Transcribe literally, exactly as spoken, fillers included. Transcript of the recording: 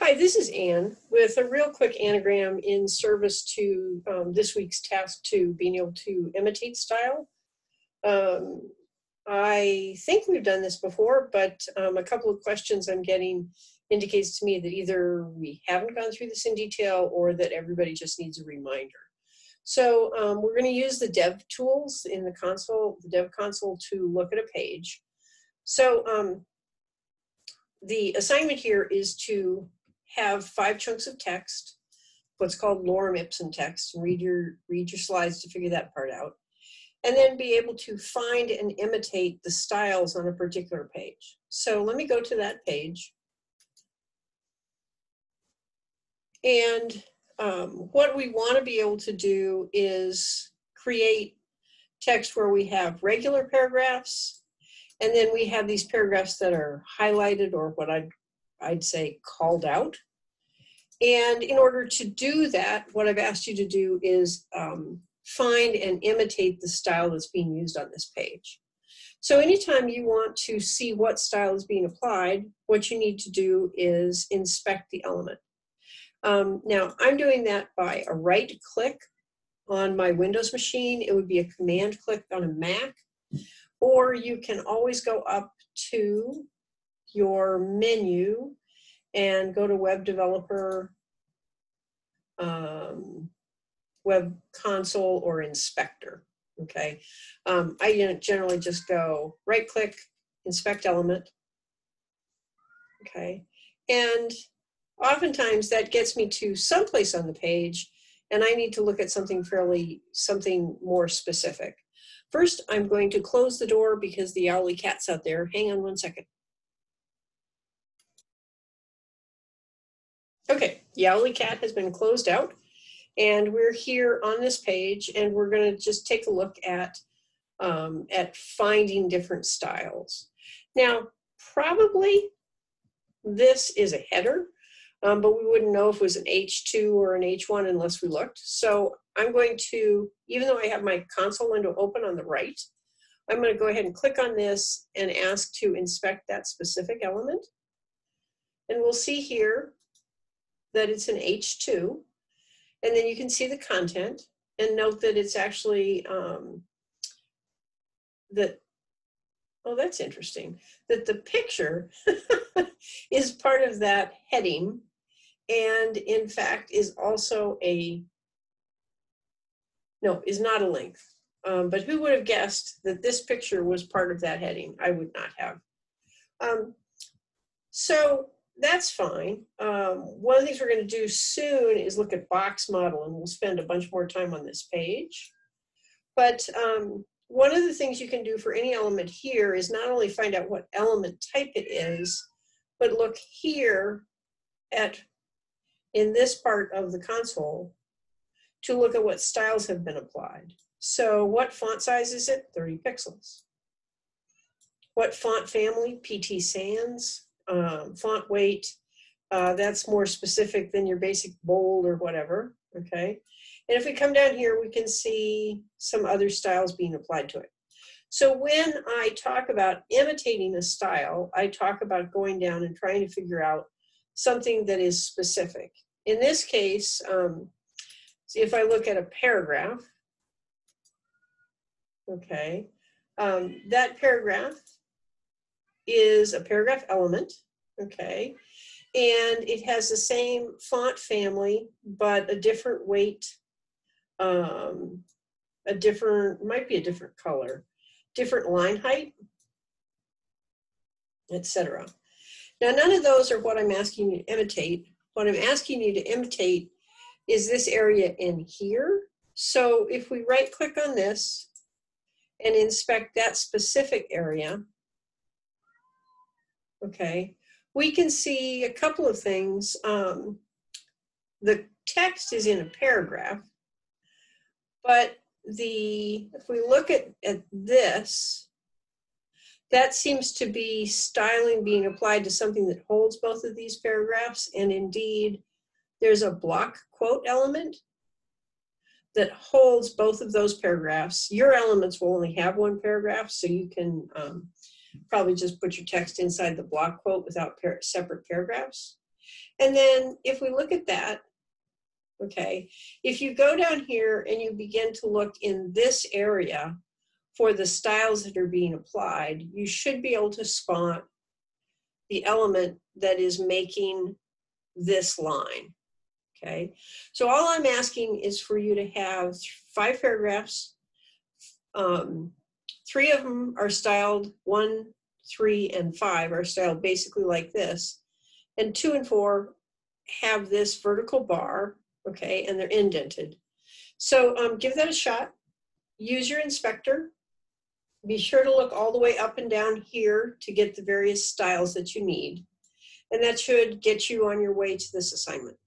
Hi, this is Ann with a real quick anagram in service to um, this week's task two, being able to imitate style. Um, I think we've done this before, but um, a couple of questions I'm getting indicates to me that either we haven't gone through this in detail or that everybody just needs a reminder. So um, we're going to use the dev tools in the console, the dev console, to look at a page. So um, the assignment here is to have five chunks of text, what's called lorem ipsum text, and read your, read your slides to figure that part out, and then be able to find and imitate the styles on a particular page. So let me go to that page. And um, what we want to be able to do is create text where we have regular paragraphs, and then we have these paragraphs that are highlighted, or what I'd I'd say called out. And in order to do that, what I've asked you to do is um, find and imitate the style that's being used on this page. So anytime you want to see what style is being applied, what you need to do is inspect the element. Um, now I'm doing that by a right click on my Windows machine. It would be a command click on a Mac, or you can always go up to your menu and go to Web Developer, um, Web Console, or Inspector. Okay, um, I generally just go right click, inspect element. Okay, and oftentimes that gets me to someplace on the page and I need to look at something fairly, something more specific. First, I'm going to close the door because the owly cat's out there. Hang on one second. Okay, the owly cat has been closed out, and we're here on this page, and we're going to just take a look at um, at finding different styles. Now, probably this is a header, um, but we wouldn't know if it was an H two or an H one unless we looked. So I'm going to, even though I have my console window open on the right, I'm going to go ahead and click on this and ask to inspect that specific element, and we'll see here that it's an H two, and then you can see the content, and note that it's actually um, that, oh, that's interesting, that the picture is part of that heading, and in fact is also a, no, is not a link, um, but who would have guessed that this picture was part of that heading? I would not have. Um, so that's fine. Um, one of the things we're going to do soon is look at box model, and we'll spend a bunch more time on this page. But um, one of the things you can do for any element here is not only find out what element type it is, but look here at, in this part of the console, to look at what styles have been applied. So what font size is it? thirty pixels. What font family? P T Sans. Um, font weight, uh, that's more specific than your basic bold or whatever, okay? And if we come down here, we can see some other styles being applied to it. So when I talk about imitating a style, I talk about going down and trying to figure out something that is specific. In this case, um, see if I look at a paragraph, okay, um, that paragraph is a paragraph element, okay, and it has the same font family but a different weight, um, a different, might be a different color, different line height, et cetera. Now, none of those are what I'm asking you to imitate. What I'm asking you to imitate is this area in here. So if we right click on this and inspect that specific area, okay, we can see a couple of things. Um, the text is in a paragraph, but the, if we look at, at this, that seems to be styling being applied to something that holds both of these paragraphs, and indeed there's a block quote element that holds both of those paragraphs. Your elements will only have one paragraph, so you can um, probably just put your text inside the block quote without par- separate paragraphs. And then if we look at that, okay, if you go down here and you begin to look in this area for the styles that are being applied, you should be able to spot the element that is making this line, okay? So all I'm asking is for you to have five paragraphs. Um, three of them are styled, one, three, and five are styled basically like this. And two and four have this vertical bar, okay, and they're indented. So um, give that a shot. Use your inspector. Be sure to look all the way up and down here to get the various styles that you need. And that should get you on your way to this assignment.